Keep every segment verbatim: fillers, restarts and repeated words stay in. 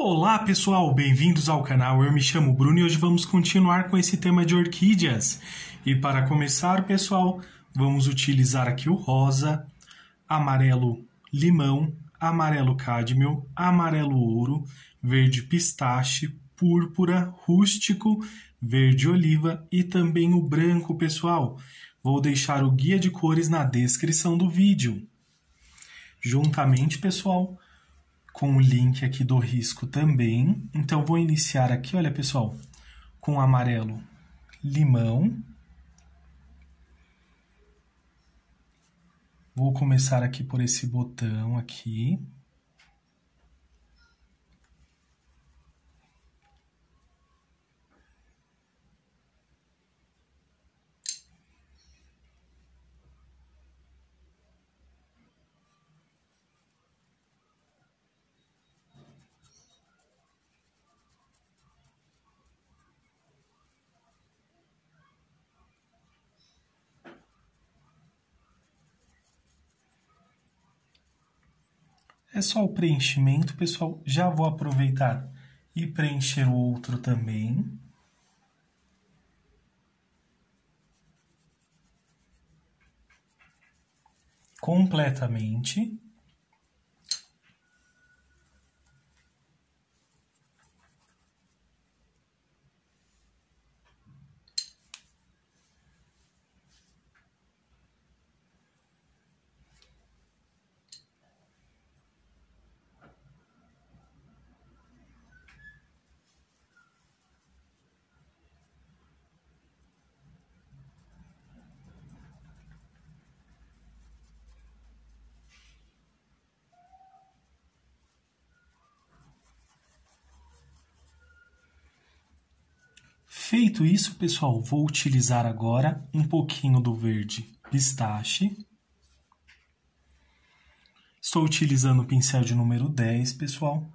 Olá pessoal, bem-vindos ao canal, eu me chamo Bruno e hoje vamos continuar com esse tema de orquídeas. E para começar, pessoal, vamos utilizar aqui o rosa, amarelo limão, amarelo cádmio, amarelo ouro, verde pistache, púrpura, rústico, verde oliva e também o branco, pessoal. Vou deixar o guia de cores na descrição do vídeo. Juntamente, pessoal, com o link aqui do risco também. Então, vou iniciar aqui, olha, pessoal, com amarelo limão. Vou começar aqui por esse botão aqui. É só o preenchimento, pessoal. Já vou aproveitar e preencher o outro também. Completamente. Feito isso, pessoal, vou utilizar agora um pouquinho do verde pistache. Estou utilizando o pincel de número dez, pessoal.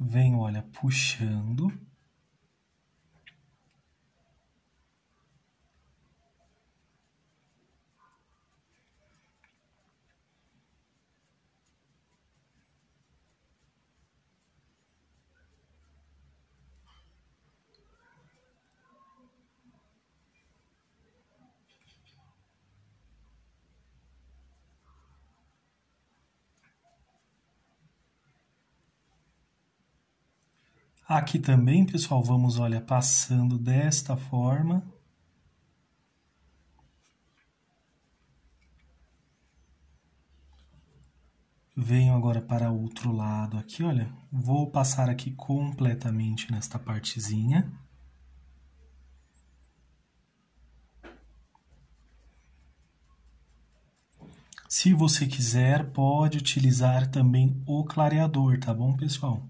Venho, olha, puxando. Aqui também, pessoal, vamos, olha, passando desta forma. Venho agora para outro lado aqui, olha. Vou passar aqui completamente nesta partezinha. Se você quiser, pode utilizar também o clareador, tá bom, pessoal?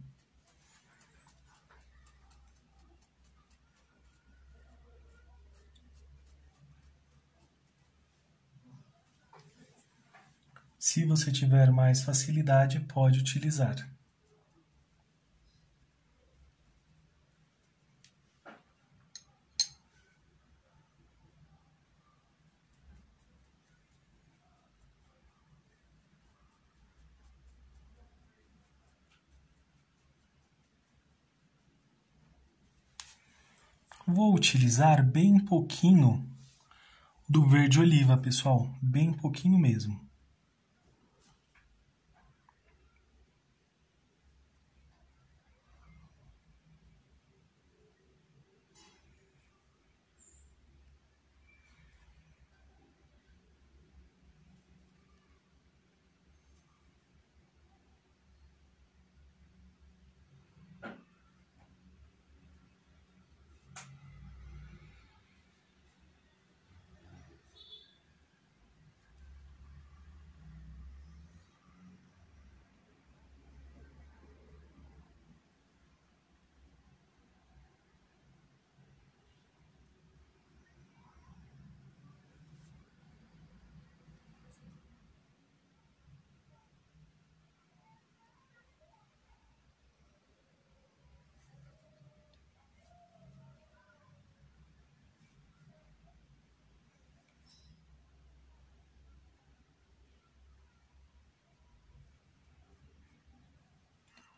Se você tiver mais facilidade, pode utilizar. Vou utilizar bem pouquinho do verde oliva, pessoal, bem pouquinho mesmo.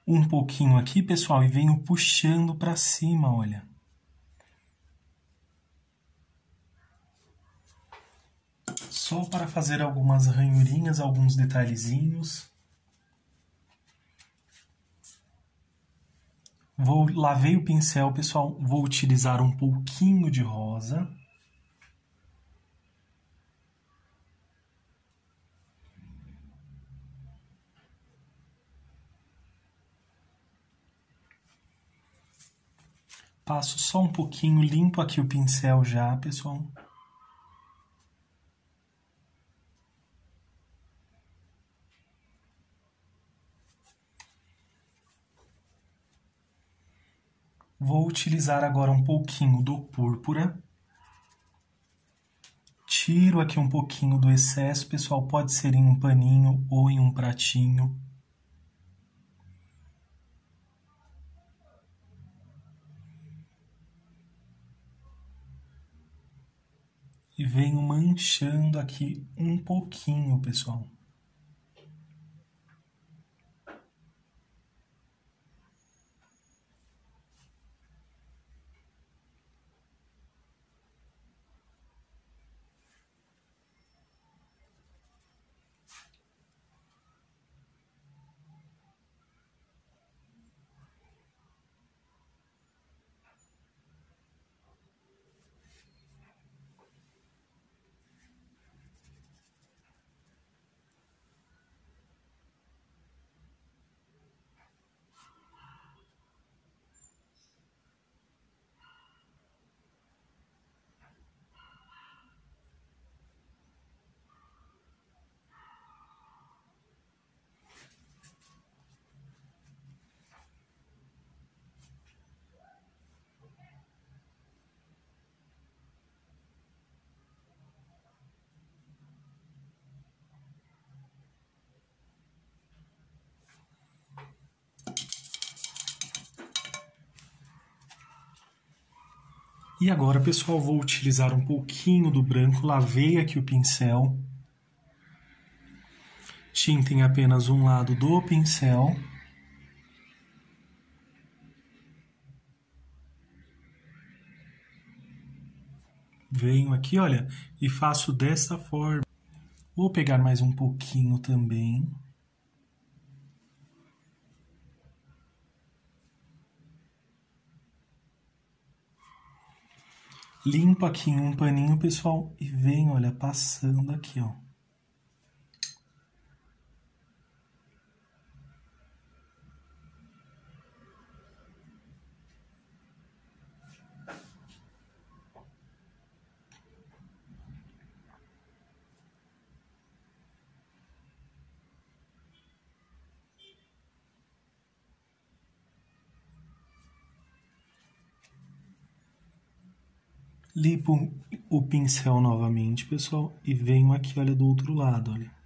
um pouquinho aqui, pessoal, e venho puxando para cima, olha. Só para fazer algumas ranhurinhas, alguns detalhezinhos. Vou, lavei o pincel, pessoal, vou utilizar um pouquinho de rosa. Passo só um pouquinho, limpo aqui o pincel já, pessoal. Vou utilizar agora um pouquinho do púrpura. Tiro aqui um pouquinho do excesso, pessoal, pode ser em um paninho ou em um pratinho. E venho manchando aqui um pouquinho, pessoal. E agora, pessoal, vou utilizar um pouquinho do branco, lavei aqui o pincel. Tinta em apenas um lado do pincel. Venho aqui, olha, e faço dessa forma. Vou pegar mais um pouquinho também. Limpo aqui em um paninho, pessoal, e venho, olha, passando aqui, ó. Limpo o pincel novamente, pessoal, e venho aqui, olha, do outro lado, olha.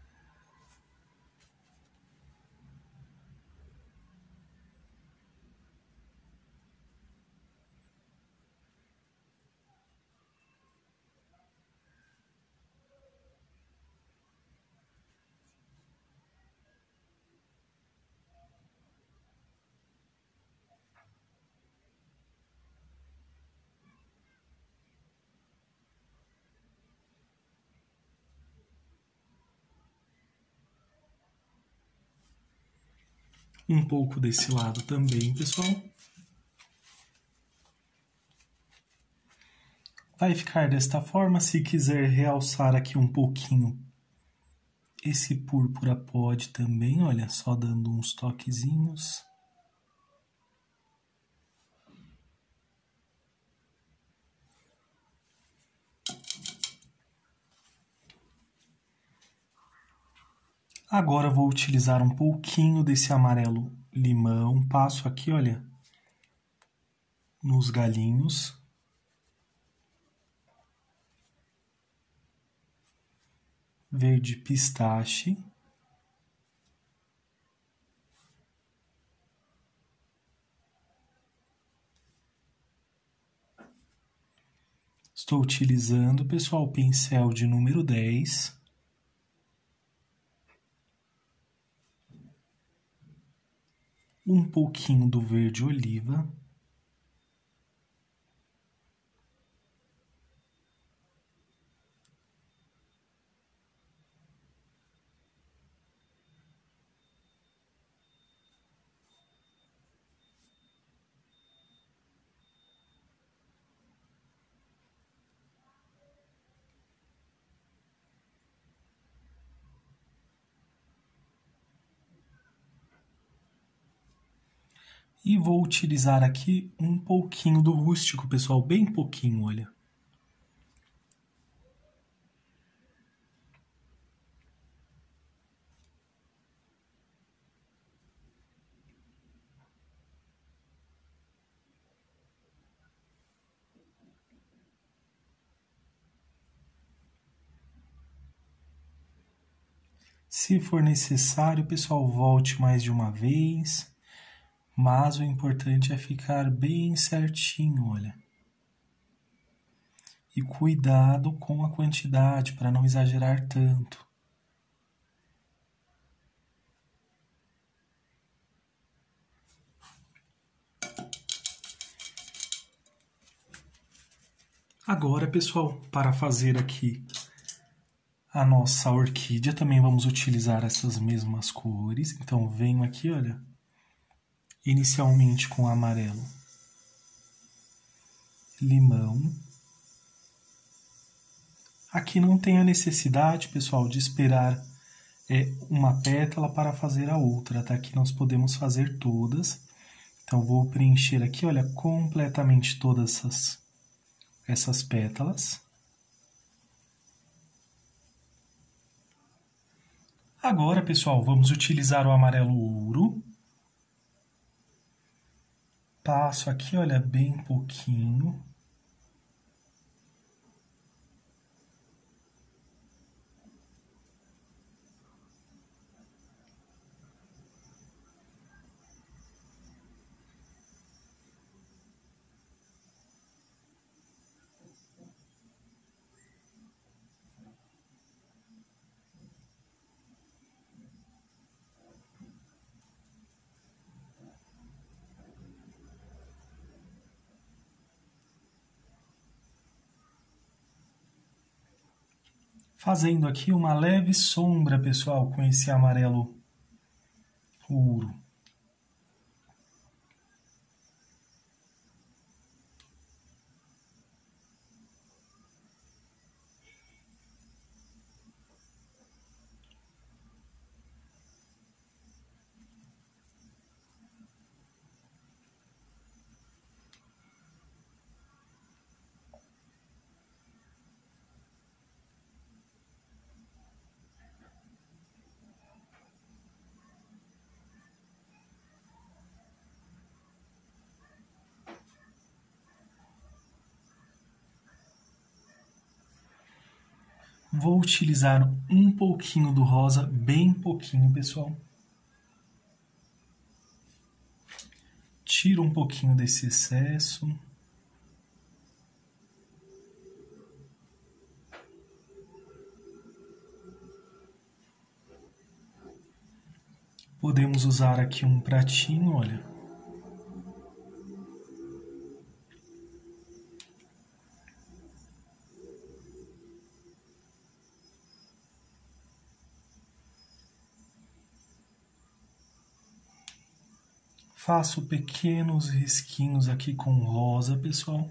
Um pouco desse lado também, pessoal. Vai ficar desta forma. Se quiser realçar aqui um pouquinho esse púrpura, pode também, olha, só dando uns toquezinhos. Agora vou utilizar um pouquinho desse amarelo limão, passo aqui, olha, nos galhinhos. Verde pistache. Estou utilizando, pessoal, o pincel de número dez. um pouquinho do verde oliva, e vou utilizar aqui um pouquinho do rústico, pessoal, bem pouquinho, olha. Se for necessário, pessoal, volte mais de uma vez. Mas o importante é ficar bem certinho, olha. E cuidado com a quantidade, para não exagerar tanto. Agora, pessoal, para fazer aqui a nossa orquídea, também vamos utilizar essas mesmas cores. Então, venho aqui, olha. Inicialmente com amarelo, limão. Aqui não tem a necessidade, pessoal, de esperar é, uma pétala para fazer a outra, tá? Aqui nós podemos fazer todas. Então, vou preencher aqui, olha, completamente todas essas, essas pétalas. Agora, pessoal, vamos utilizar o amarelo ouro. Passo aqui, olha, bem pouquinho. Fazendo aqui uma leve sombra, pessoal, com esse amarelo ouro. Vou utilizar um pouquinho do rosa, bem pouquinho, pessoal. Tiro um pouquinho desse excesso. Podemos usar aqui um pratinho, olha. Faço pequenos risquinhos aqui com rosa, pessoal.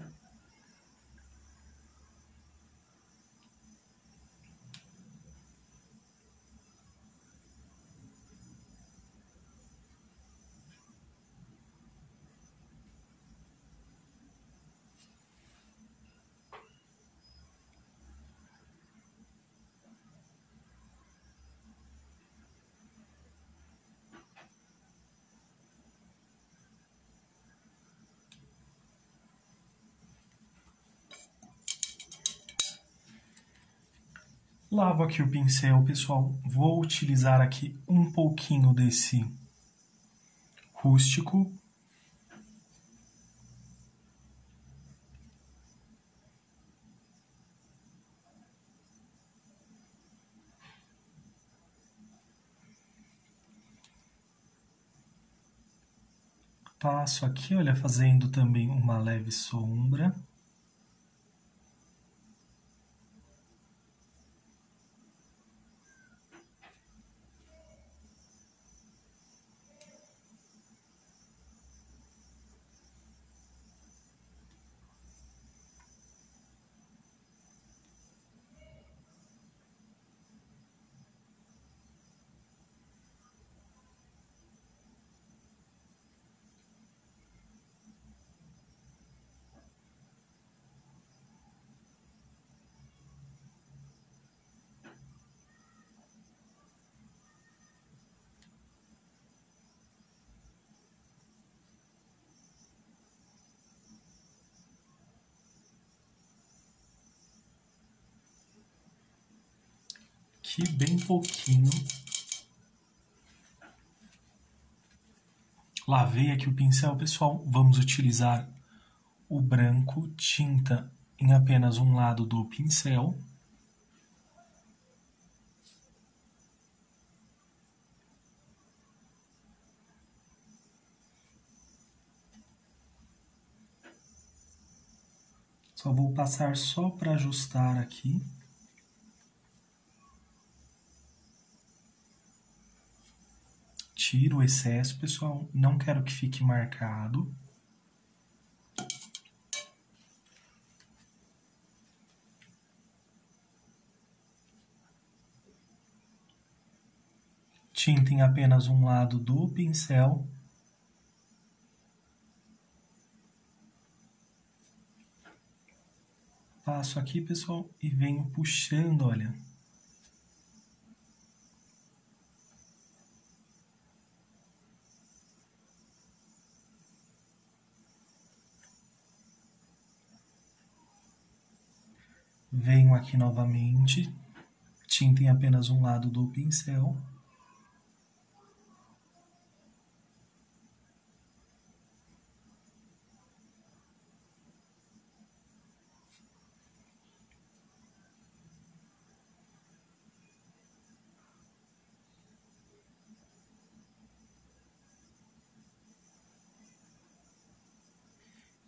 Lavo aqui o pincel, pessoal. Vou utilizar aqui um pouquinho desse rústico. passo aqui, olha, fazendo também uma leve sombra. Aqui bem pouquinho. Lavei aqui o pincel, pessoal. Vamos utilizar o branco, tinta em apenas um lado do pincel. Só vou passar só para ajustar aqui. Tiro o excesso, pessoal, não quero que fique marcado. Tinta em apenas um lado do pincel. Passo aqui, pessoal, e venho puxando, olha. Venho aqui novamente, tinta em apenas um lado do pincel.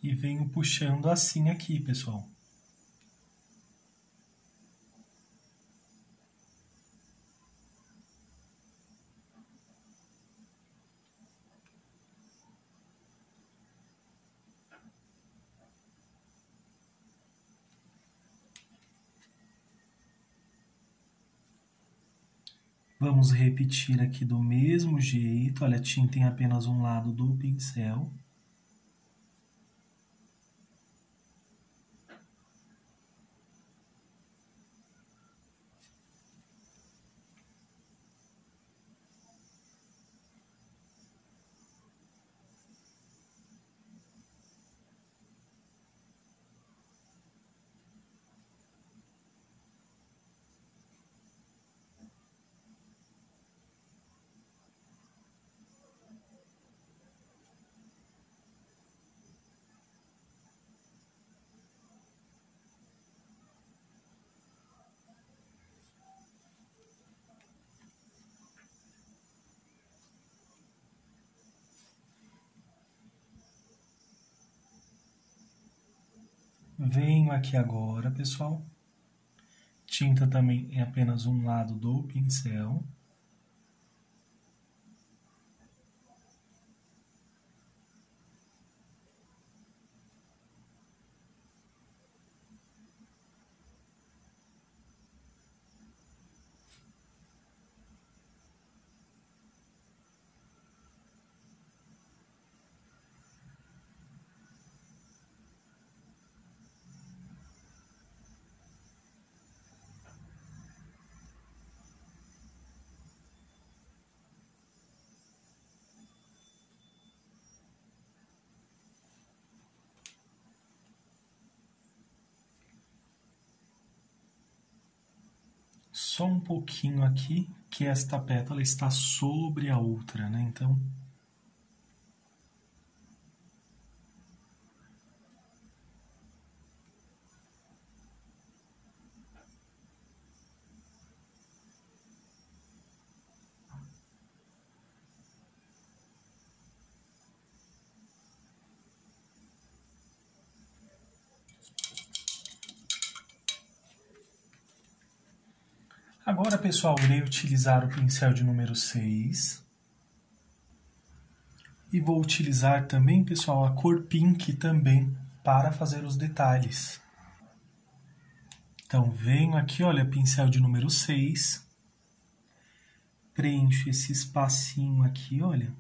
E venho puxando assim aqui, pessoal. Vamos repetir aqui do mesmo jeito, olha, tinta em apenas um lado do pincel. Venho aqui agora, pessoal, tinta também em apenas um lado do pincel. Só um pouquinho aqui, que esta pétala está sobre a outra, né? Então, Agora, pessoal, irei utilizar o pincel de número seis. E vou utilizar também, pessoal, a cor Pink também para fazer os detalhes. Então, venho aqui, olha, pincel de número seis. Preencho esse espacinho aqui, olha.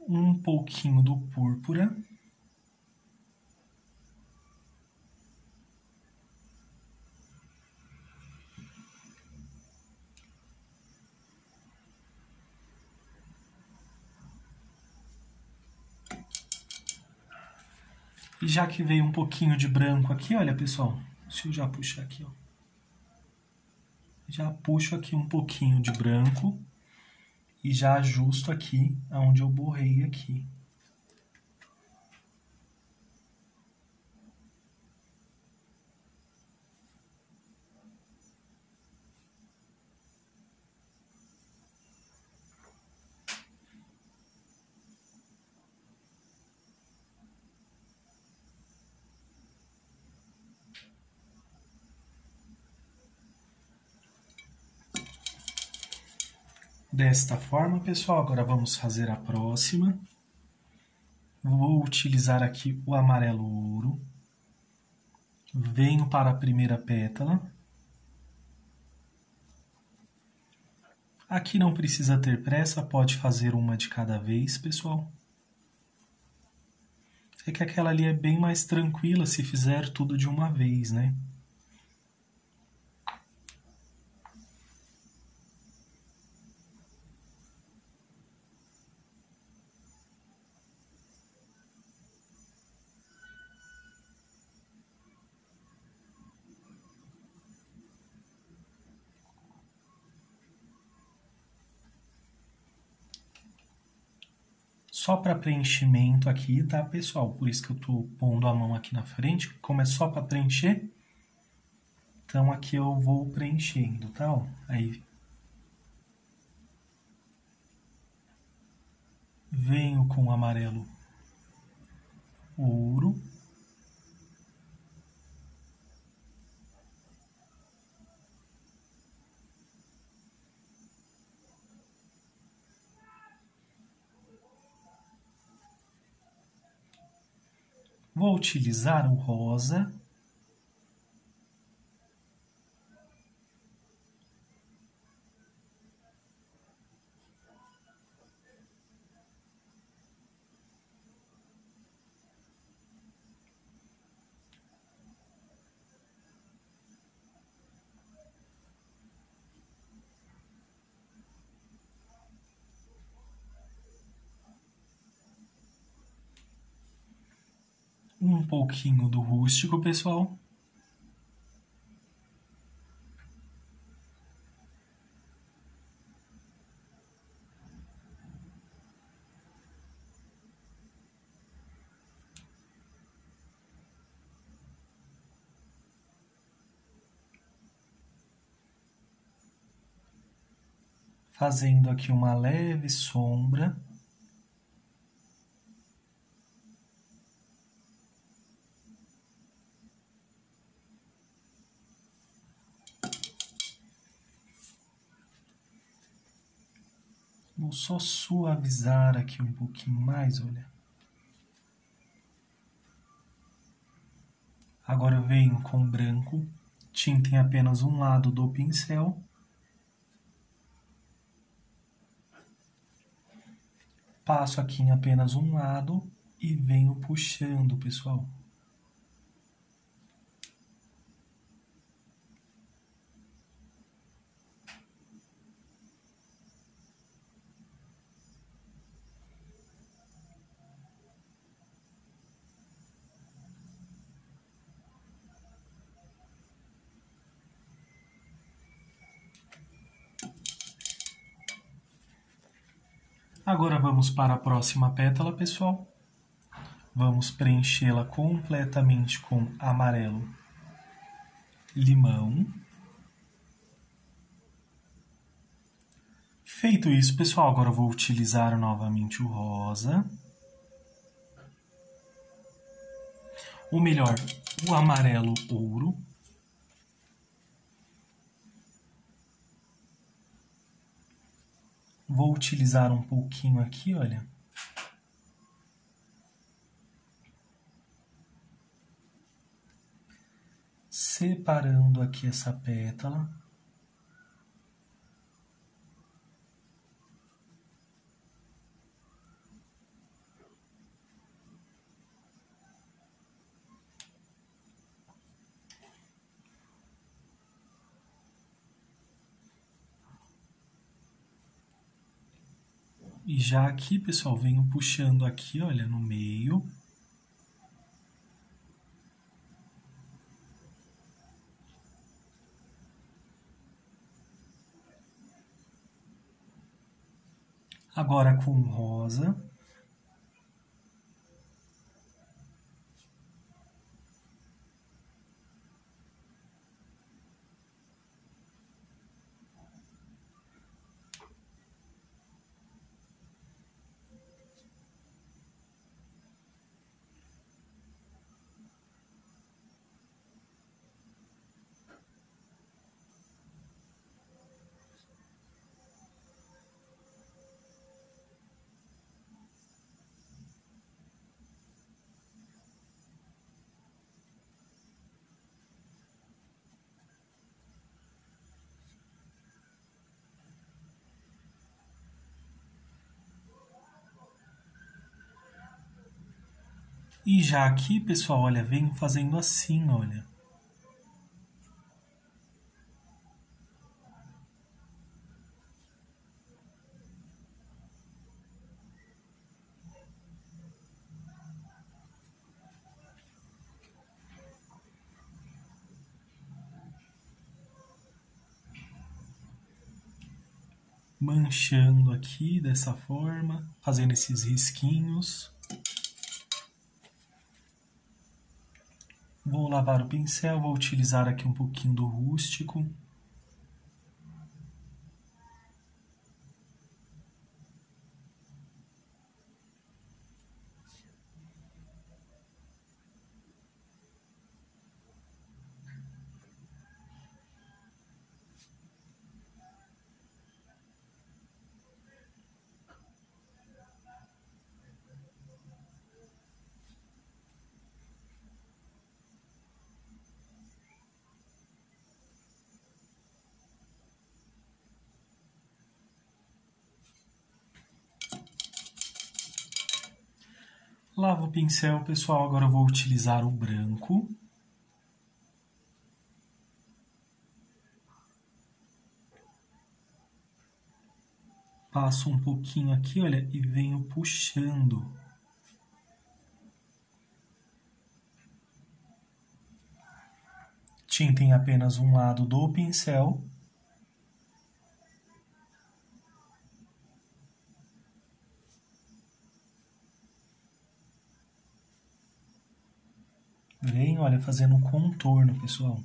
Um pouquinho do púrpura. E já que veio um pouquinho de branco aqui, olha, pessoal, deixa eu já puxar aqui, ó. Já puxo aqui um pouquinho de branco. E já ajusto aqui, onde eu borrei aqui. Desta forma, pessoal, agora vamos fazer a próxima. Vou utilizar aqui o amarelo ouro. Venho para a primeira pétala. Aqui não precisa ter pressa, pode fazer uma de cada vez, pessoal. É que aquela ali é bem mais tranquila se fizer tudo de uma vez, né? Só para preenchimento aqui, tá, pessoal? Por isso que eu tô pondo a mão aqui na frente, como é só para preencher. Então aqui eu vou preenchendo, tá? Ó, aí venho com o amarelo ouro. Vou utilizar o rosa. Um pouquinho do rústico, pessoal. Fazendo aqui uma leve sombra. Vou só suavizar aqui um pouquinho mais, olha. Agora eu venho com o branco, tinta em apenas um lado do pincel. Passo aqui em apenas um lado e venho puxando, pessoal. Agora vamos para a próxima pétala, pessoal. Vamos preenchê-la completamente com amarelo limão. Feito isso, pessoal, agora eu vou utilizar novamente o rosa. ou melhor, o amarelo ouro. Vou utilizar um pouquinho aqui, olha. Separando aqui essa pétala. E já aqui, pessoal, venho puxando aqui, olha, no meio. Agora com rosa. E já aqui, pessoal, olha, venho fazendo assim, olha. Manchando aqui dessa forma, fazendo esses risquinhos. Vou lavar o pincel, vou utilizar aqui um pouquinho do rústico. Lavo o pincel, pessoal, agora eu vou utilizar o branco. Passo um pouquinho aqui, olha, e venho puxando. Tintem apenas um lado do pincel. Vem, olha, fazendo um contorno, pessoal.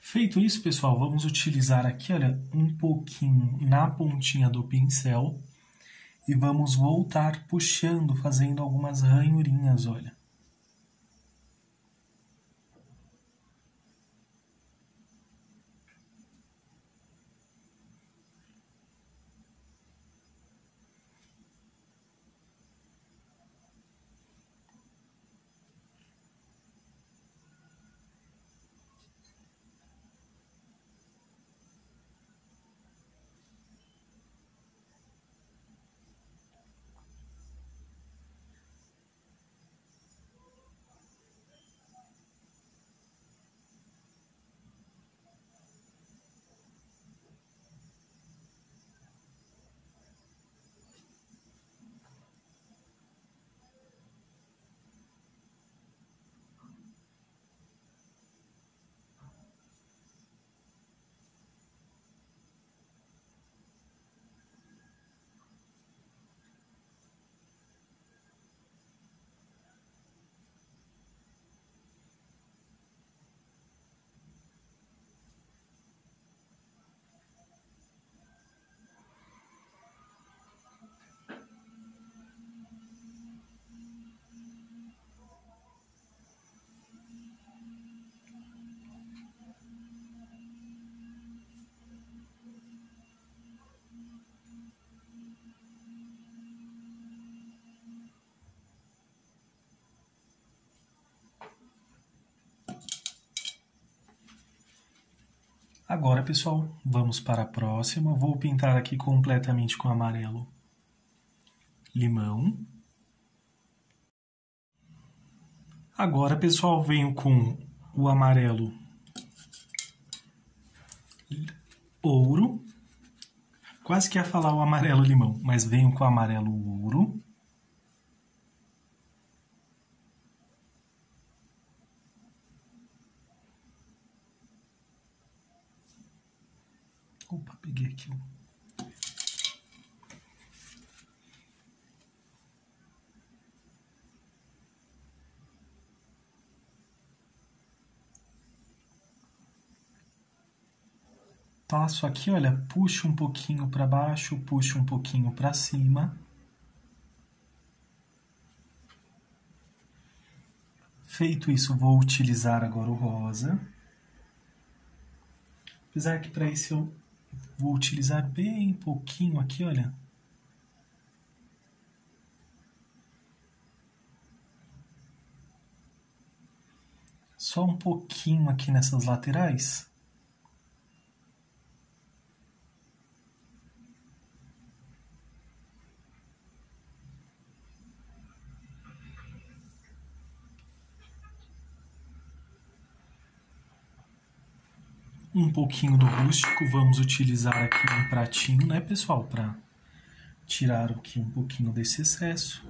Feito isso, pessoal, vamos utilizar aqui, olha, um pouquinho na pontinha do pincel e vamos voltar puxando, fazendo algumas ranhurinhas, olha. Agora, pessoal, vamos para a próxima. Vou pintar aqui completamente com amarelo limão. Agora, pessoal, venho com o amarelo ouro. Quase que ia falar o amarelo limão, mas venho com o amarelo ouro. Opa, peguei aqui. Passo aqui, olha, puxo um pouquinho para baixo, puxo um pouquinho para cima. Feito isso, vou utilizar agora o rosa. Apesar que para isso eu vou utilizar bem pouquinho aqui, olha. Só um pouquinho aqui nessas laterais. Um pouquinho do rústico, vamos utilizar aqui um pratinho, né, pessoal, para tirar aqui um pouquinho desse excesso.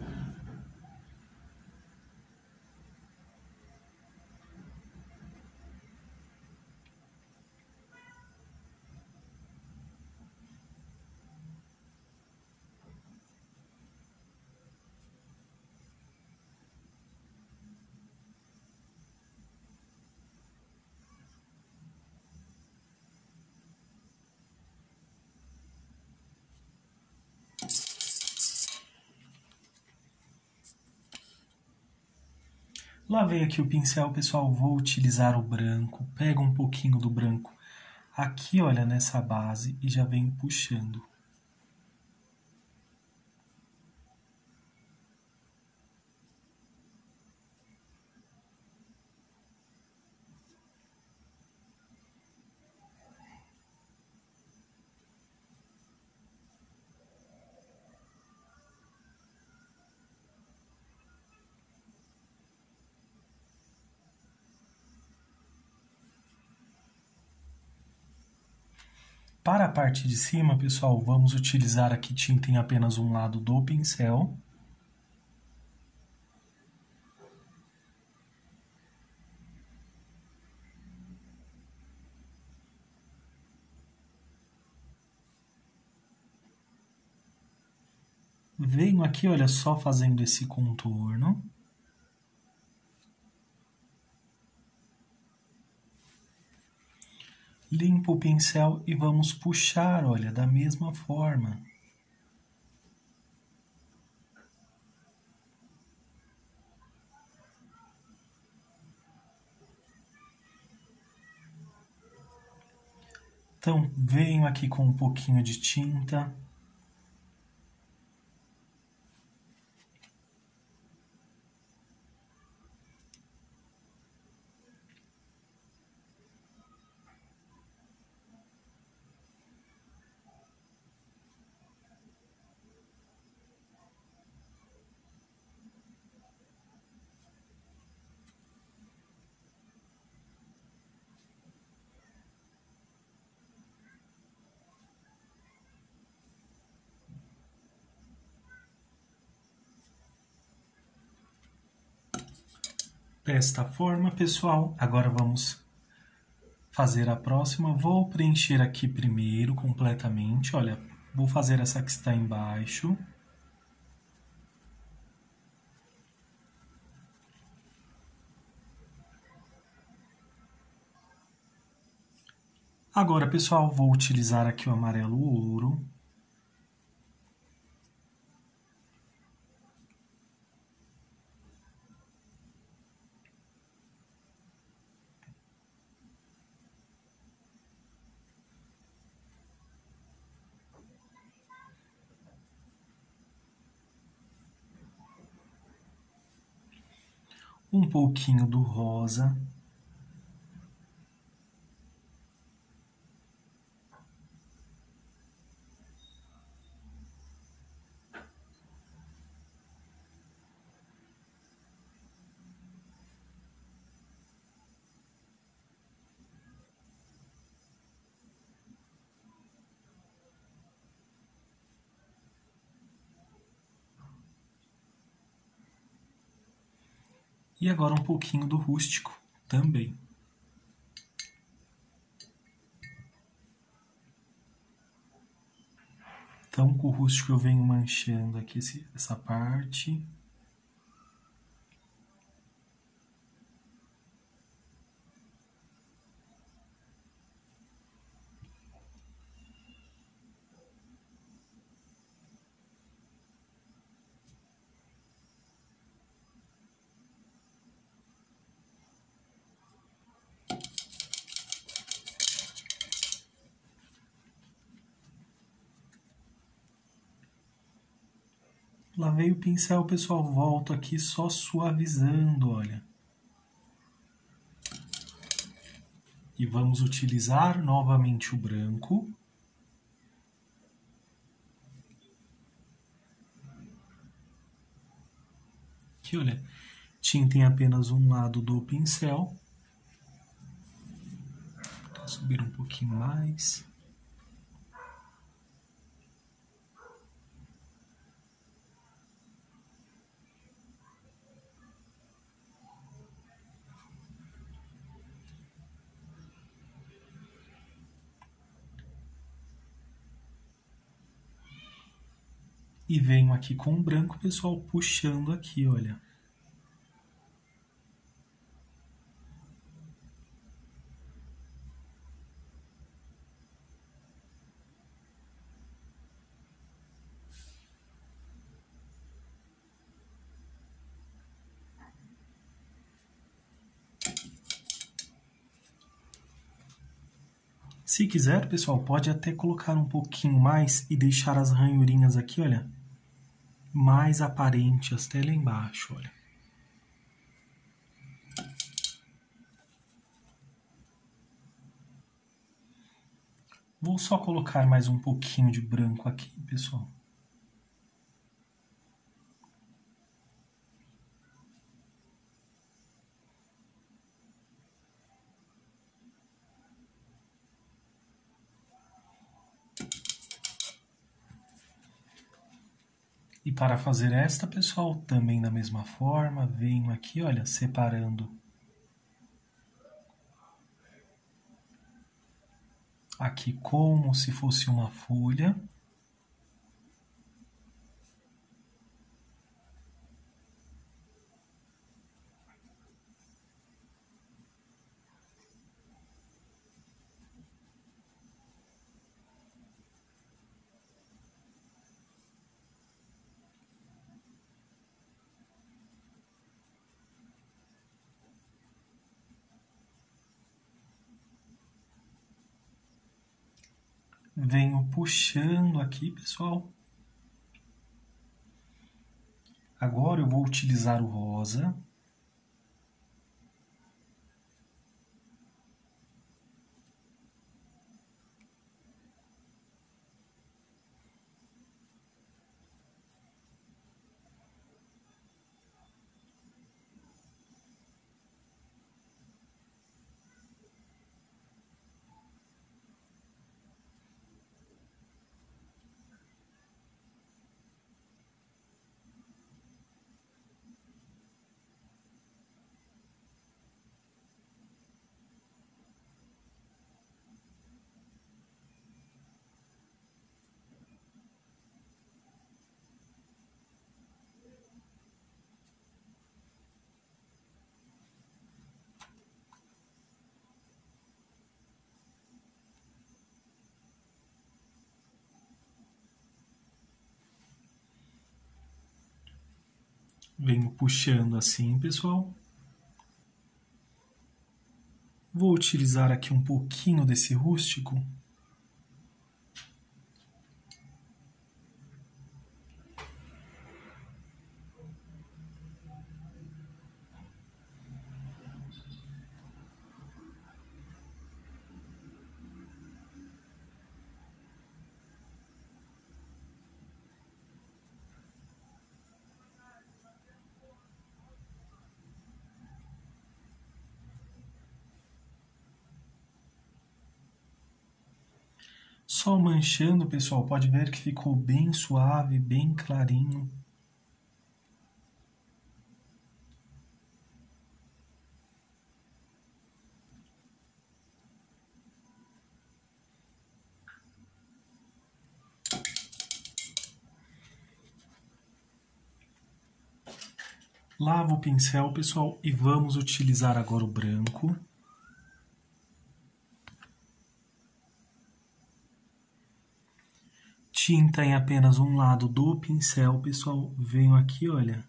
Lavei aqui o pincel, pessoal, vou utilizar o branco, pego um pouquinho do branco aqui, olha, nessa base e já venho puxando. Para a parte de cima, pessoal, vamos utilizar aqui tinta em apenas um lado do pincel. Venho aqui, olha, só fazendo esse contorno. Limpo o pincel e vamos puxar, olha, da mesma forma. Então, venho aqui com um pouquinho de tinta. Desta forma, pessoal, agora vamos fazer a próxima. Vou preencher aqui primeiro completamente, olha, vou fazer essa que está embaixo. Agora, pessoal, vou utilizar aqui o amarelo ouro. Um pouquinho do rosa. E agora um pouquinho do rústico também. Então, com o rústico eu venho manchando aqui essa parte. Lavei o pincel, pessoal, volto aqui só suavizando, olha. E vamos utilizar novamente o branco. Aqui, olha, tinta em apenas um lado do pincel. Vou subir um pouquinho mais. E venho aqui com o branco, pessoal, puxando aqui, olha. Se quiser, pessoal, pode até colocar um pouquinho mais e deixar as ranhurinhas aqui, olha, mais aparente até lá embaixo, olha. Vou só colocar mais um pouquinho de branco aqui, pessoal. E para fazer esta, pessoal, também da mesma forma, venho aqui, olha, separando aqui como se fosse uma folha. Venho puxando aqui, pessoal. Agora eu vou utilizar o rosa. Venho puxando assim, pessoal. Vou utilizar aqui um pouquinho desse rústico. Só manchando, pessoal, pode ver que ficou bem suave, bem clarinho. Lavo o pincel, pessoal, e vamos utilizar agora o branco. Tinta em apenas um lado do pincel, pessoal. Venho aqui, olha.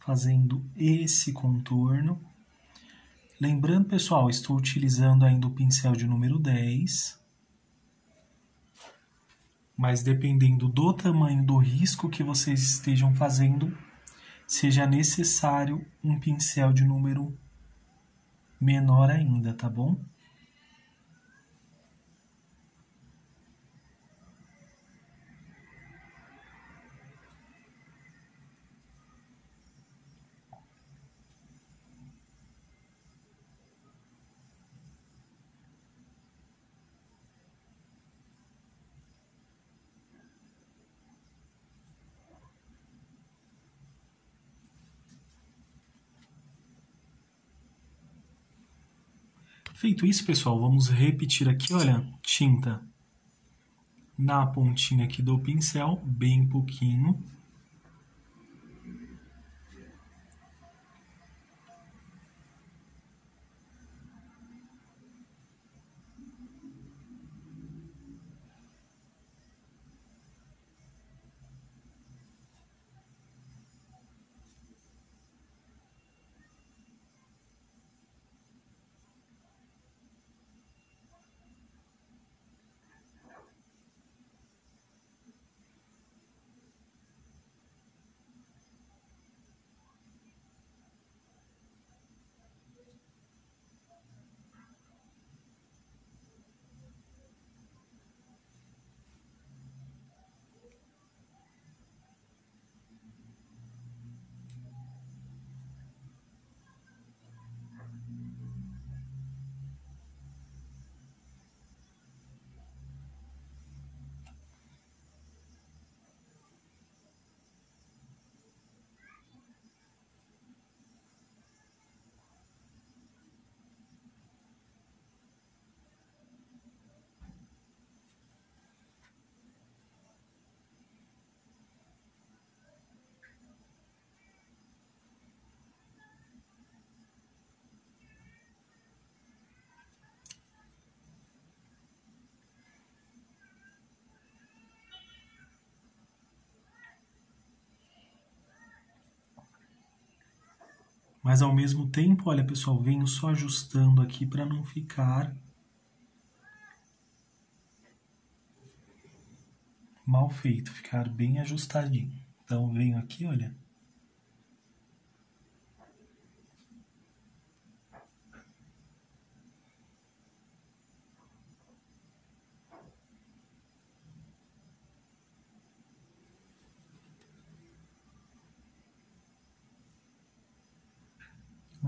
Fazendo esse contorno. Lembrando, pessoal, estou utilizando ainda o pincel de número dez. Mas dependendo do tamanho do risco que vocês estejam fazendo, seja necessário um pincel de número menor ainda, tá bom? Feito isso, pessoal, vamos repetir aqui, olha, tinta na pontinha aqui do pincel, bem pouquinho. Mas, ao mesmo tempo, olha, pessoal, venho só ajustando aqui para não ficar mal feito, ficar bem ajustadinho. Então, venho aqui, olha.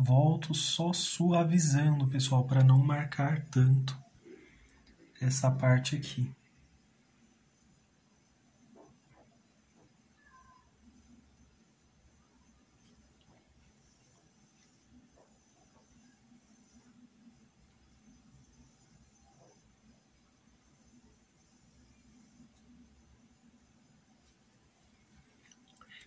Volto só suavizando, pessoal, para não marcar tanto essa parte aqui.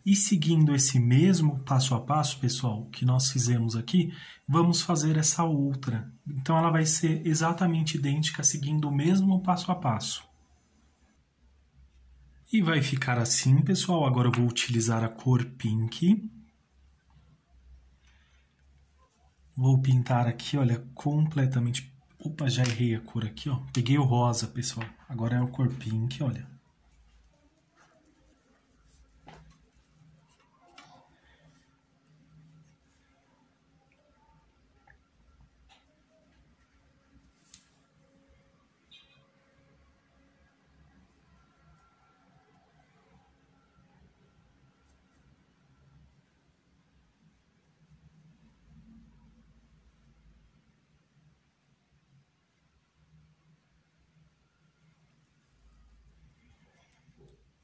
E seguindo esse mesmo passo a passo, pessoal, que nós fizemos aqui, vamos fazer essa outra. Então, ela vai ser exatamente idêntica, seguindo o mesmo passo a passo. E vai ficar assim, pessoal. Agora eu vou utilizar a cor Pink. Vou pintar aqui, olha, completamente... Opa, já errei a cor aqui, ó. Peguei o rosa, pessoal. Agora é a cor Pink, olha.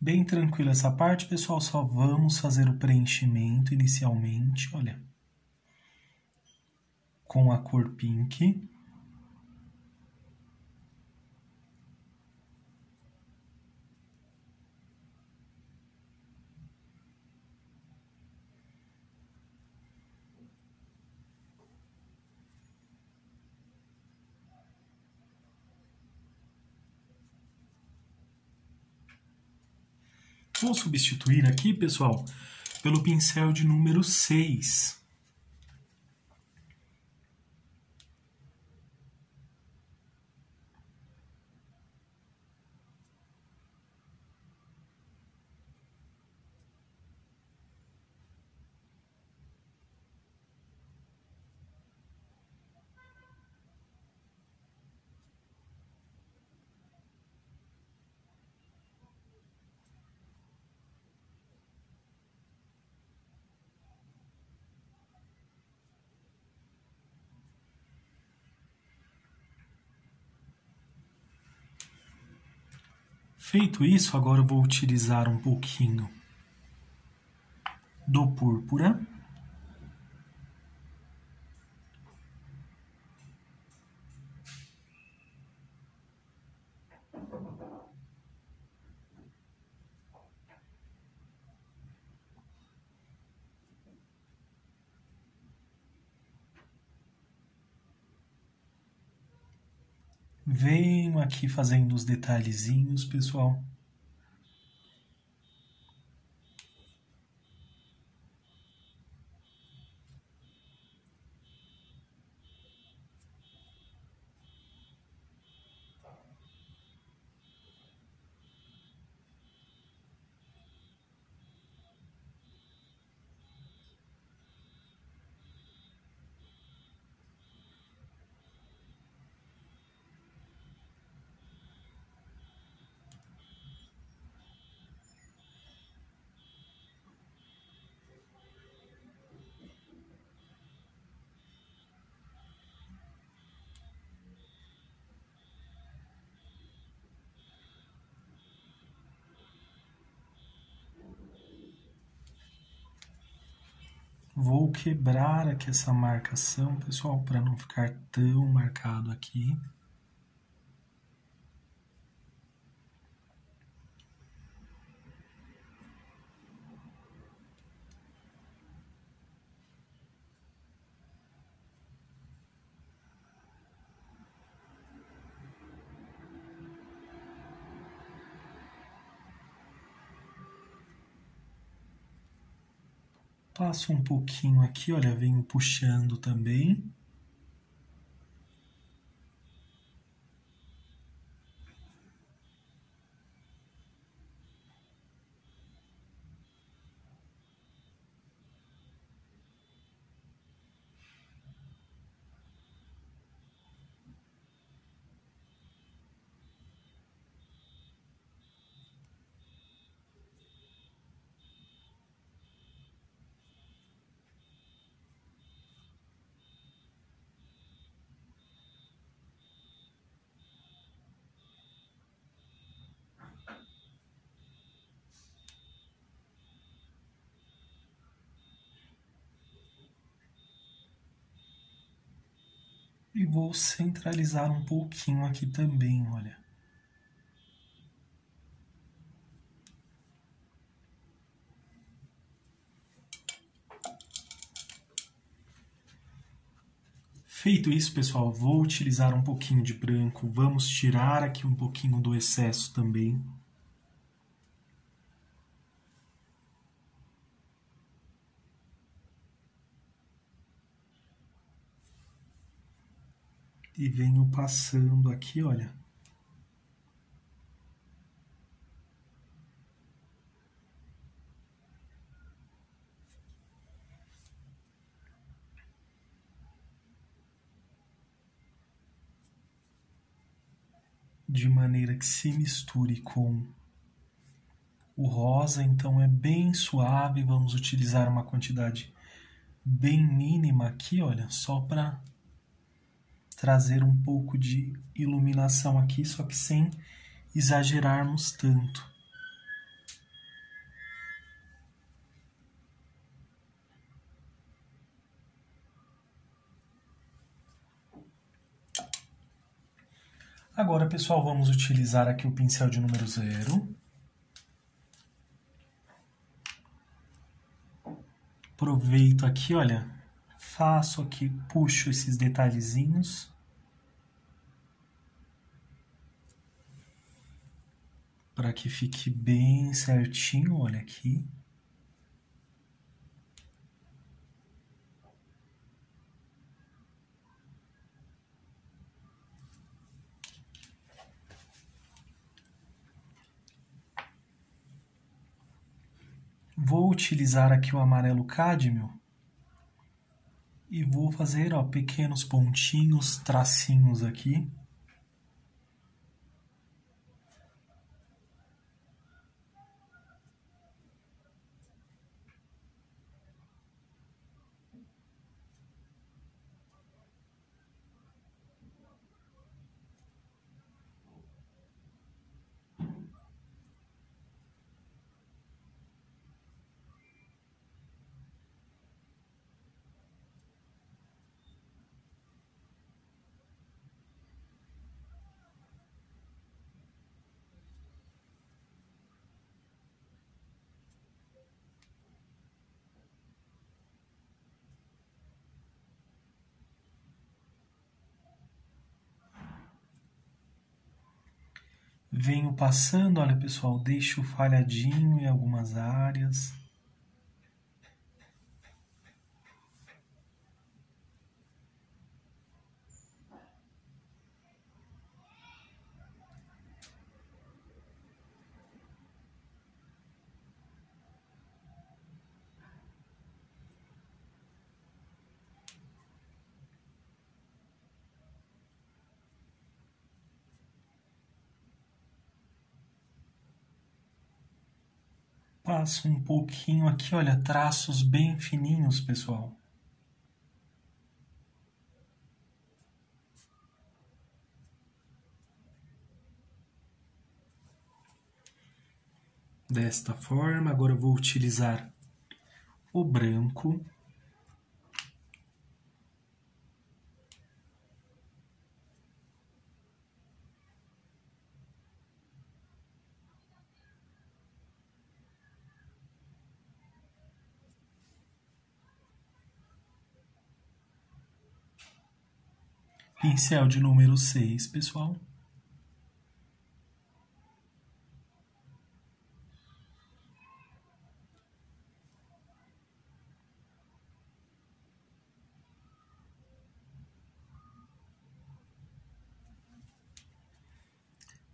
Bem tranquila essa parte, pessoal, só vamos fazer o preenchimento inicialmente, olha, com a cor Pink. Vou substituir aqui, pessoal, pelo pincel de número seis. Feito isso, agora eu vou utilizar um pouquinho do púrpura. Venho aqui fazendo os detalhezinhos, pessoal. Vou quebrar aqui essa marcação, pessoal, para não ficar tão marcado aqui. Passo um pouquinho aqui, olha, venho puxando também. E vou centralizar um pouquinho aqui também, olha. Feito isso, pessoal, vou utilizar um pouquinho de branco. Vamos tirar aqui um pouquinho do excesso também. E venho passando aqui, olha. De maneira que se misture com o rosa, então é bem suave. Vamos utilizar uma quantidade bem mínima aqui, olha, só para trazer um pouco de iluminação aqui, só que sem exagerarmos tanto. Agora, pessoal, vamos utilizar aqui o pincel de número zero. Aproveito aqui, olha. Faço aqui, puxo esses detalhezinhos para que fique bem certinho, olha aqui. Vou utilizar aqui o amarelo cádmio e vou fazer, ó, pequenos pontinhos, tracinhos aqui. Venho passando, olha pessoal, deixo falhadinho em algumas áreas. Passo um pouquinho aqui, olha, traços bem fininhos, pessoal. Desta forma, agora eu vou utilizar o branco. Pincel de número seis, pessoal.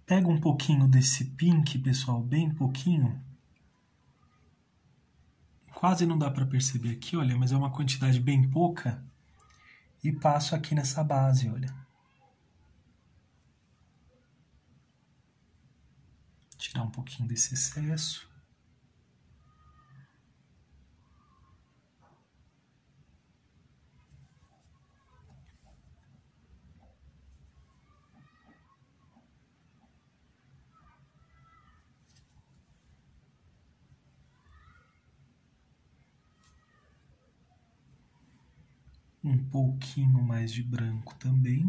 Pega um pouquinho desse pink, pessoal, bem pouquinho. Quase não dá para perceber aqui, olha, mas é uma quantidade bem pouca. E passo aqui nessa base, olha. Tirar um pouquinho desse excesso. Um pouquinho mais de branco também.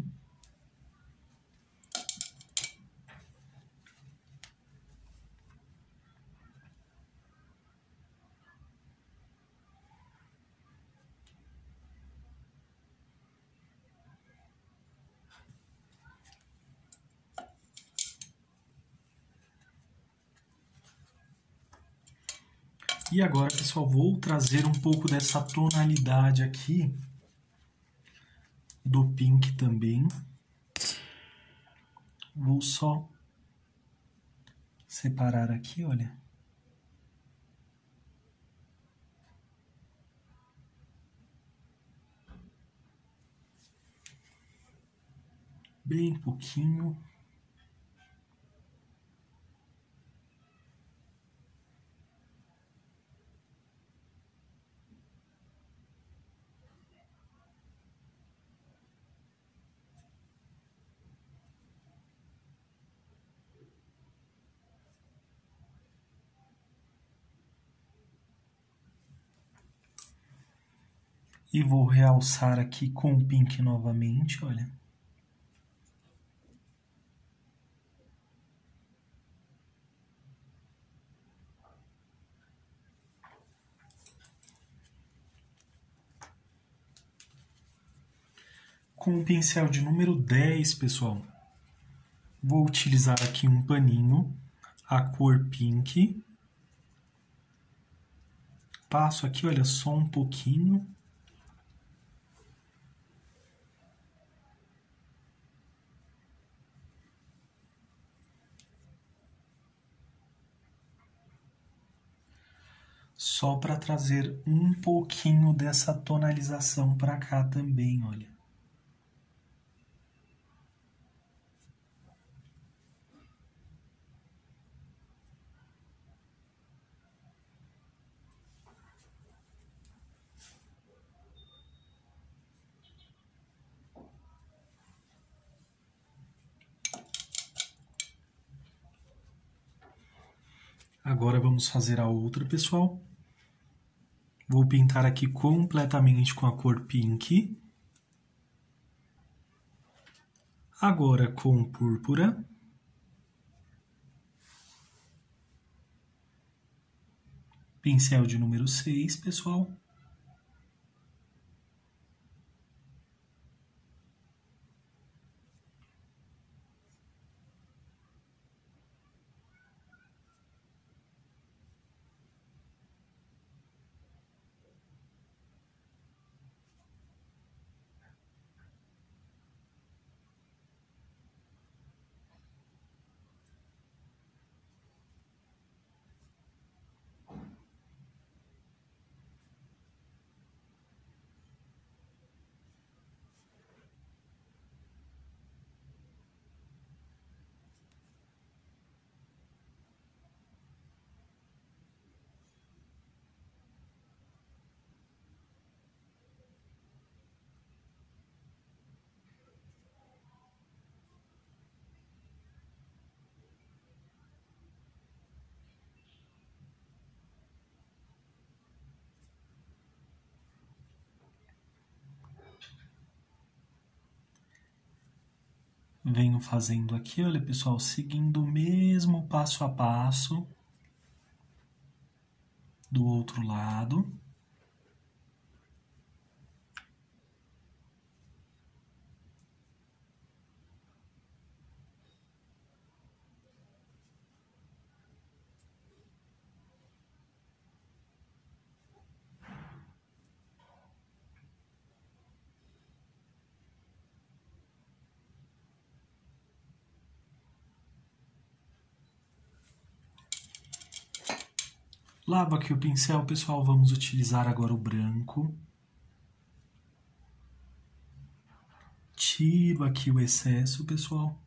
E agora, pessoal, vou trazer um pouco dessa tonalidade aqui do pink também. Vou só separar aqui, olha. Bem pouquinho. E vou realçar aqui com o pink novamente, olha. Com o pincel de número dez, pessoal, vou utilizar aqui um paninho a cor pink. Passo aqui, olha, só um pouquinho. Só para trazer um pouquinho dessa tonalização para cá também, olha. Agora vamos fazer a outra, pessoal. Vou pintar aqui completamente com a cor pink. Agora com púrpura. Pincel de número seis, pessoal. Venho fazendo aqui, olha pessoal, seguindo o mesmo passo a passo do outro lado. Lavo aqui o pincel, pessoal, vamos utilizar agora o branco. Tiro aqui o excesso, pessoal.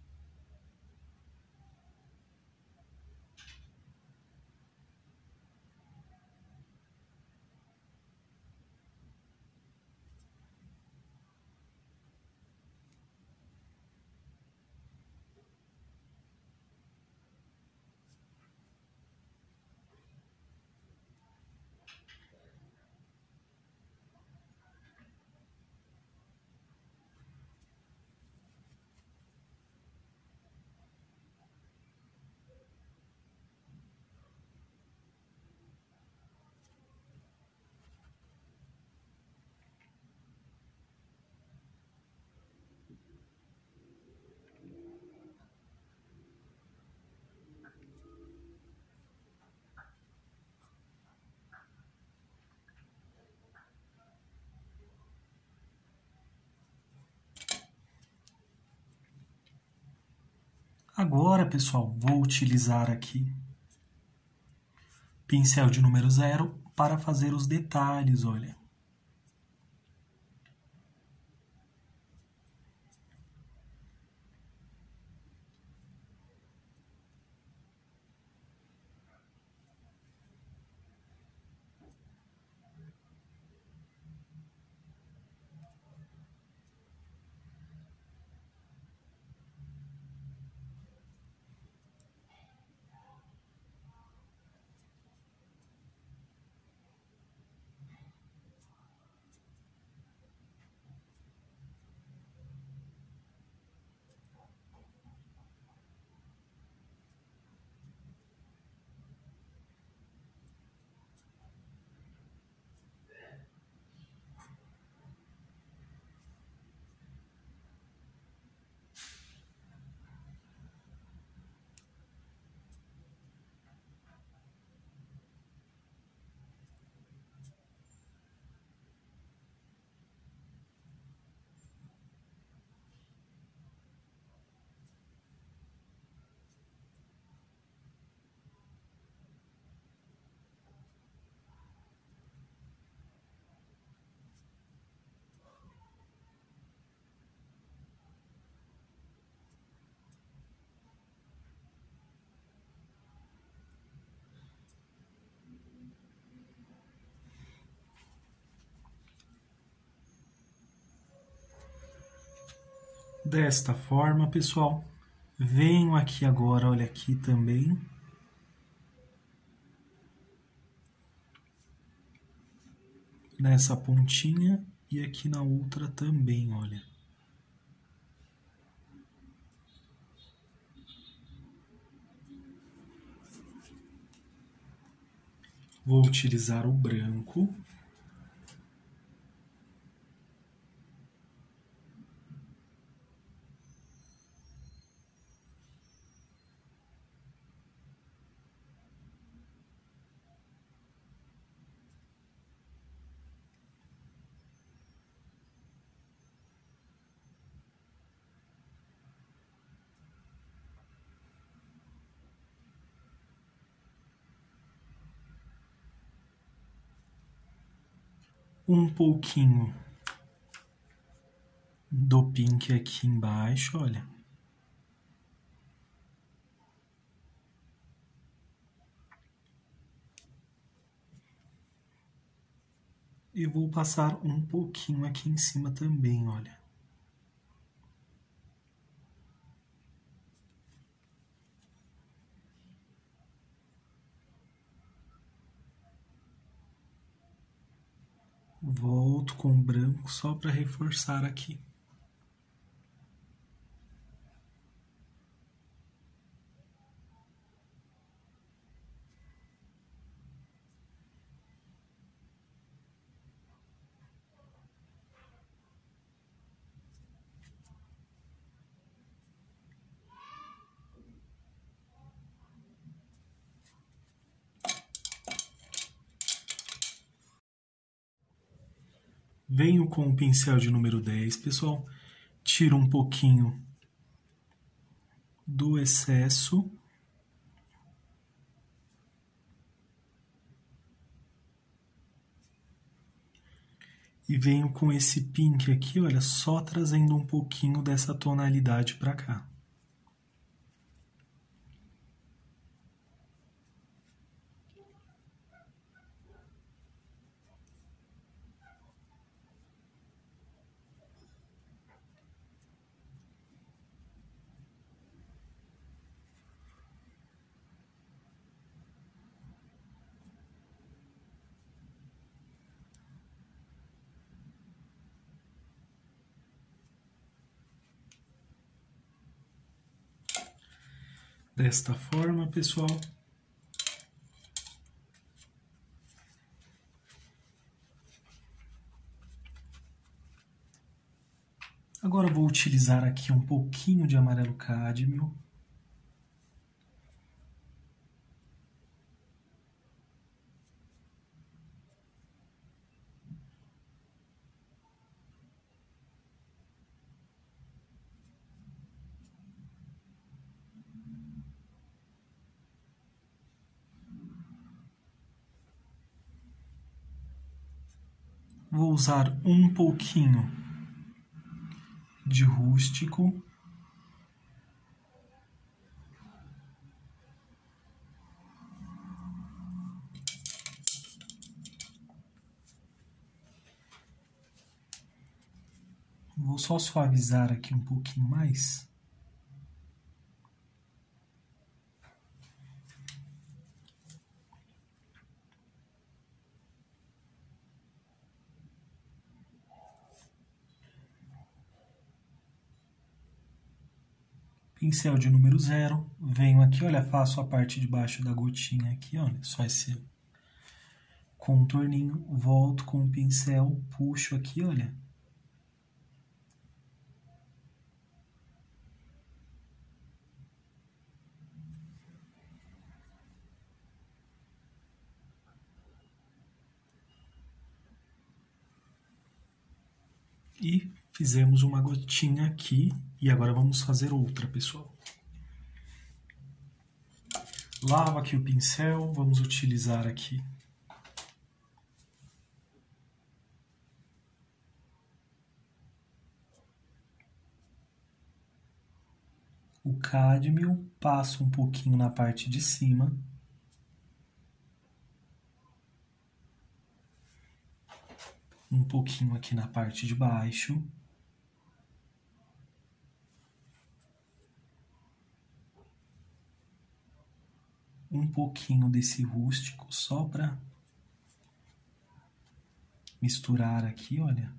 Agora, pessoal, vou utilizar aqui pincel de número zero para fazer os detalhes, olha. Desta forma, pessoal, venho aqui agora, olha aqui também. Nessa pontinha e aqui na outra também, olha. Vou utilizar o branco. Um pouquinho do pink aqui embaixo, olha. E vou passar um pouquinho aqui em cima também, olha. Volto com o branco só para reforçar aqui. Venho com o pincel de número dez, pessoal, tiro um pouquinho do excesso. E venho com esse pink aqui, olha, só trazendo um pouquinho dessa tonalidade para cá. Desta forma, pessoal, agora vou utilizar aqui um pouquinho de amarelo cádmio. Vou usar um pouquinho de rústico. Vou só suavizar aqui um pouquinho mais. Pincel de número zero, venho aqui, olha, faço a parte de baixo da gotinha aqui, olha, só esse contorninho, volto com o pincel, puxo aqui, olha. E fizemos uma gotinha aqui. E agora vamos fazer outra, pessoal. Lavo aqui o pincel, vamos utilizar aqui o cádmio, passo um pouquinho na parte de cima. Um pouquinho aqui na parte de baixo. um pouquinho desse rústico só para misturar aqui, olha.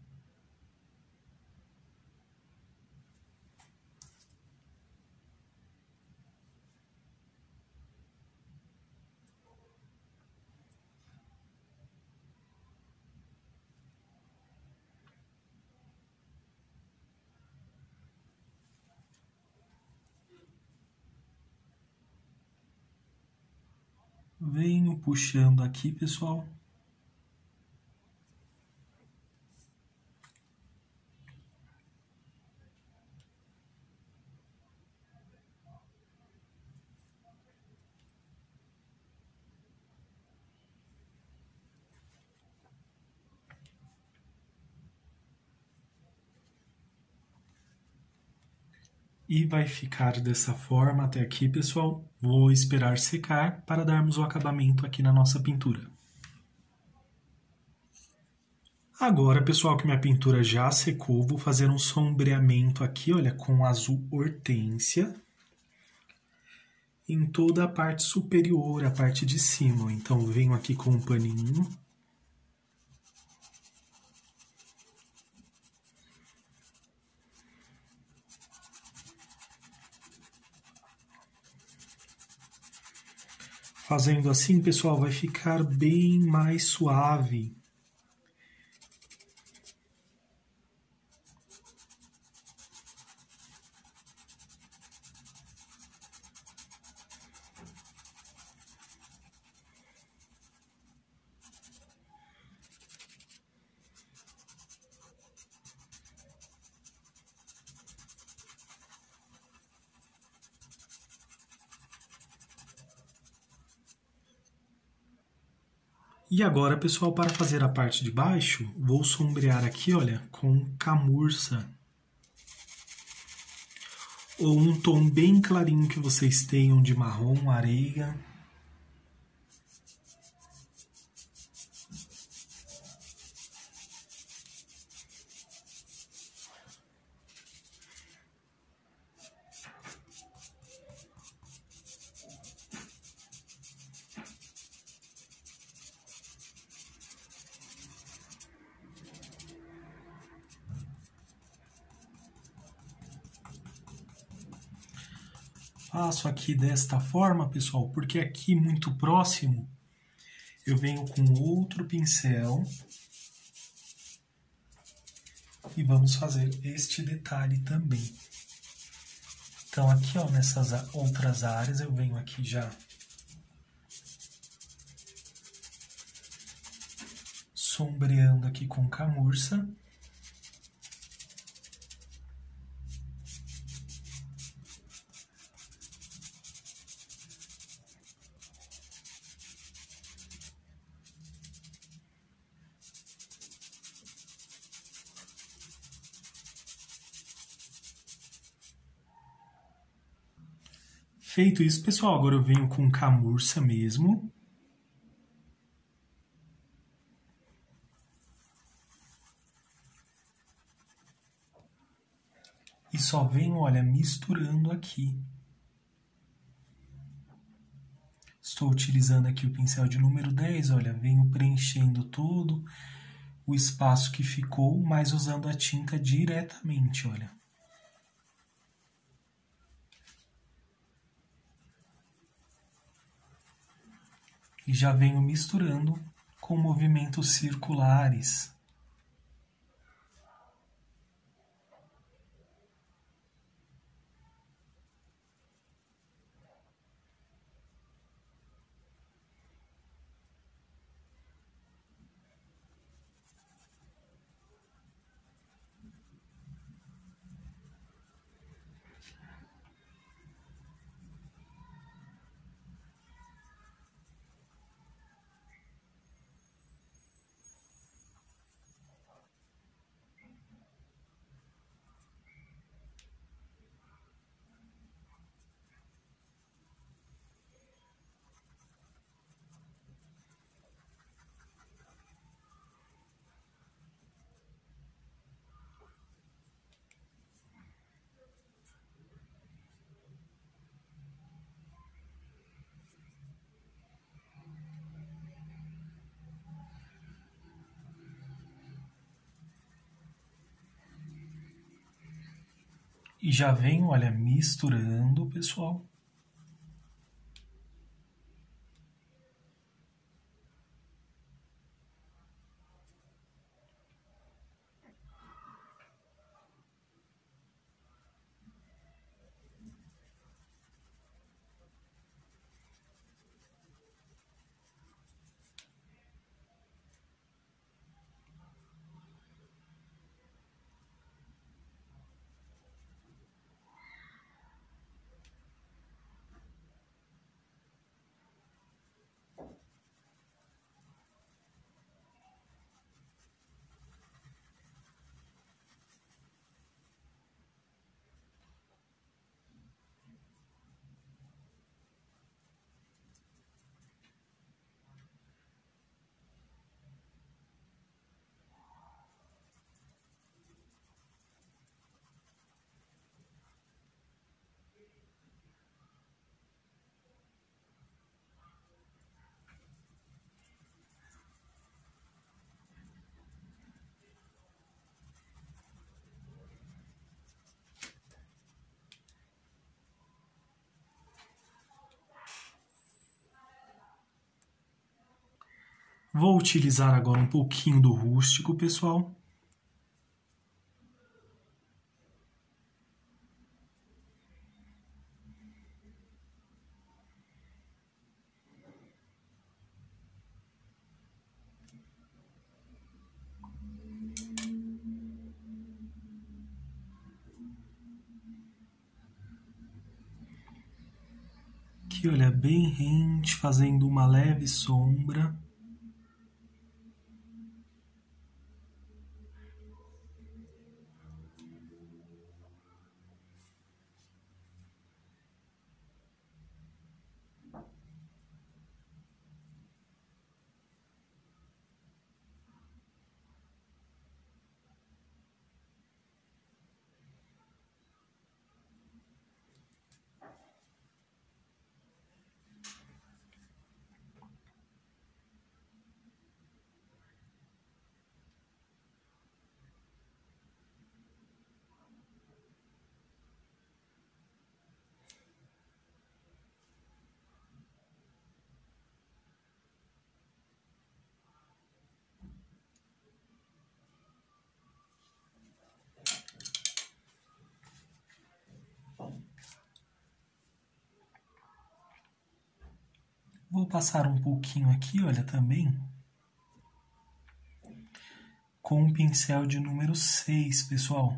Venho puxando aqui, pessoal. E vai ficar dessa forma até aqui, pessoal. Vou esperar secar para darmos o acabamento aqui na nossa pintura. Agora, pessoal, que minha pintura já secou, vou fazer um sombreamento aqui, olha, com azul hortência. Em toda a parte superior, a parte de cima. Então, venho aqui com um paninho. Fazendo assim, pessoal, vai ficar bem mais suave. E agora, pessoal, para fazer a parte de baixo, vou sombrear aqui, olha, com camurça. Ou um tom bem clarinho que vocês tenham de marrom, areia. Faço aqui desta forma, pessoal, porque aqui muito próximo eu venho com outro pincel e vamos fazer este detalhe também. Então aqui, ó, nessas outras áreas eu venho aqui já sombreando aqui com camurça. Feito isso, pessoal, agora eu venho com camurça mesmo. E só venho, olha, misturando aqui. Estou utilizando aqui o pincel de número dez, olha, venho preenchendo todo o espaço que ficou, mas usando a tinta diretamente, olha. E já venho misturando com movimentos circulares. E já venho, olha, misturando, pessoal. Vou utilizar agora um pouquinho do rústico, pessoal. Aqui, olha, bem rente, fazendo uma leve sombra. Vou passar um pouquinho aqui, olha, também, com o pincel de número seis, pessoal.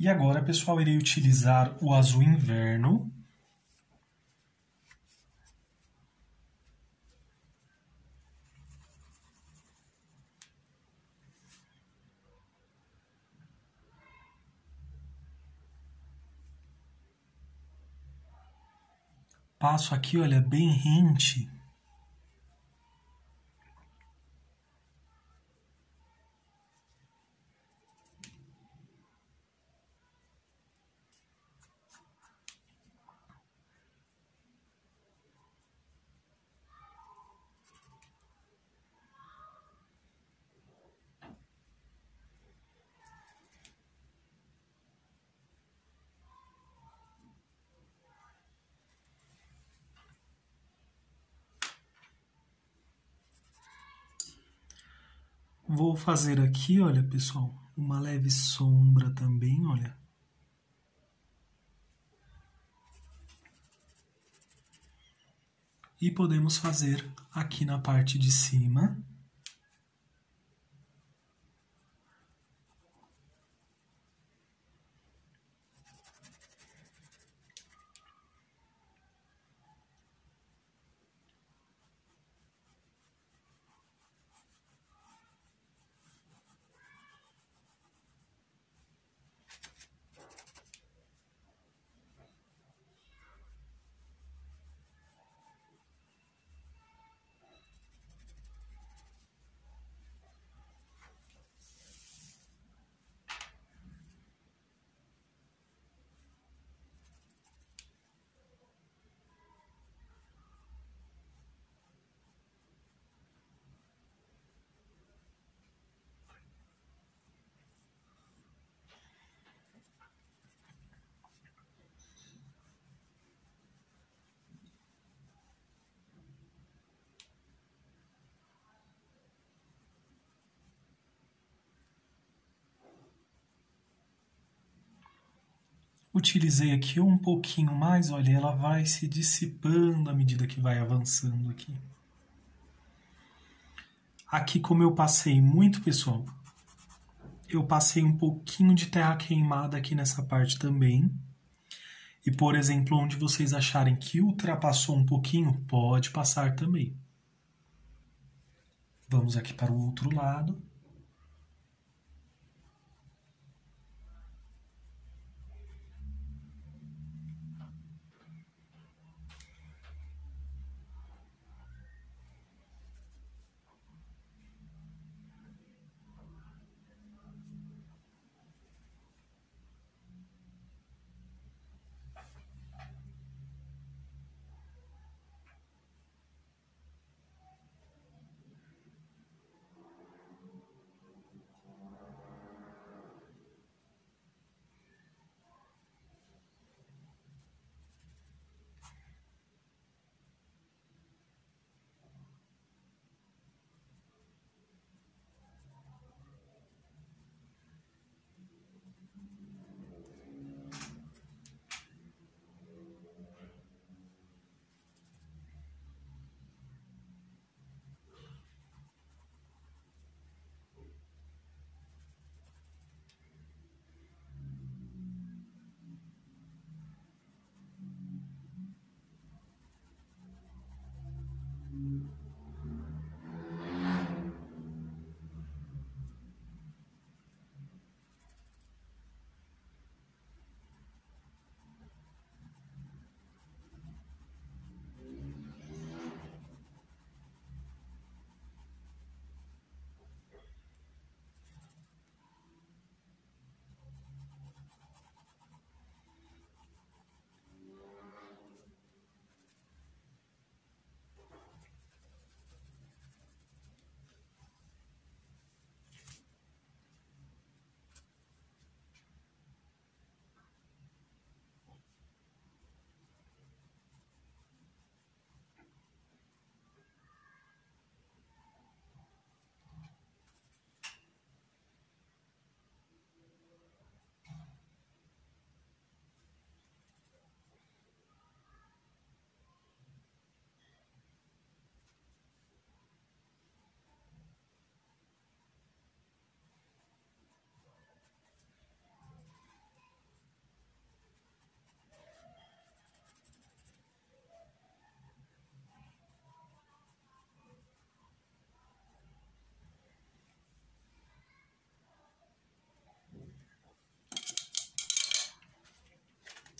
E agora, pessoal, irei utilizar o azul inverno. Passo aqui, olha, bem rente. Vou fazer aqui, olha, pessoal, uma leve sombra também, olha. E podemos fazer aqui na parte de cima. Utilizei aqui um pouquinho mais, olha, ela vai se dissipando à medida que vai avançando aqui. Aqui, como eu passei muito, pessoal, eu passei um pouquinho de terra queimada aqui nessa parte também. E, por exemplo, onde vocês acharem que ultrapassou um pouquinho, pode passar também. Vamos aqui para o outro lado.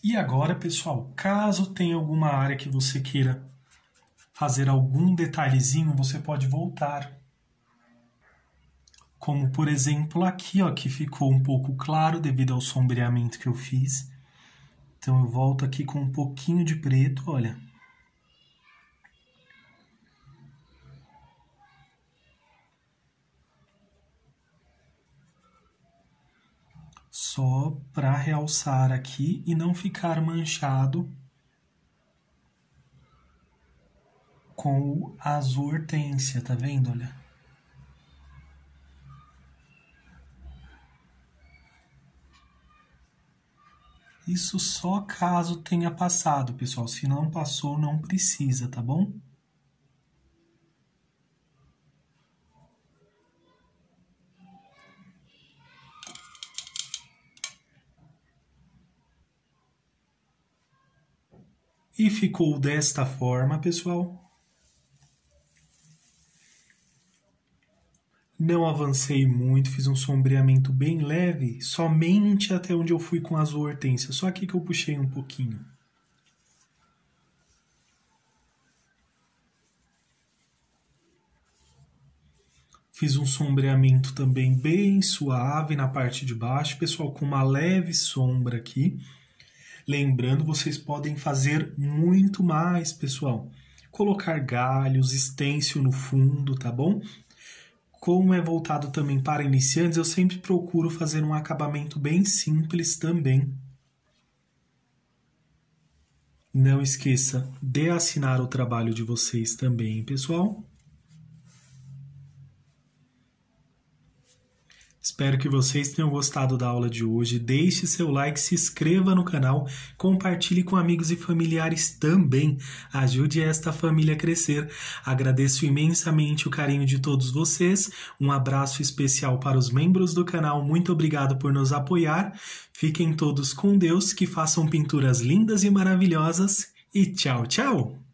E agora, pessoal, caso tenha alguma área que você queira fazer algum detalhezinho, você pode voltar. Como, por exemplo, aqui, ó, que ficou um pouco claro devido ao sombreamento que eu fiz. Então, eu volto aqui com um pouquinho de preto, olha. Só para realçar aqui e não ficar manchado com o azul hortência, tá vendo? Olha. Isso só caso tenha passado, pessoal. Se não passou, não precisa, tá bom? E ficou desta forma, pessoal. Não avancei muito, fiz um sombreamento bem leve, somente até onde eu fui com azul hortência, só aqui que eu puxei um pouquinho. Fiz um sombreamento também bem suave na parte de baixo, pessoal, com uma leve sombra aqui. Lembrando, vocês podem fazer muito mais, pessoal. Colocar galhos, estêncil no fundo, tá bom? Como é voltado também para iniciantes, eu sempre procuro fazer um acabamento bem simples também. Não esqueça de assinar o trabalho de vocês também, pessoal. Espero que vocês tenham gostado da aula de hoje. Deixe seu like, se inscreva no canal, compartilhe com amigos e familiares também. Ajude esta família a crescer. Agradeço imensamente o carinho de todos vocês. Um abraço especial para os membros do canal. Muito obrigado por nos apoiar. Fiquem todos com Deus, que façam pinturas lindas e maravilhosas. E tchau, tchau!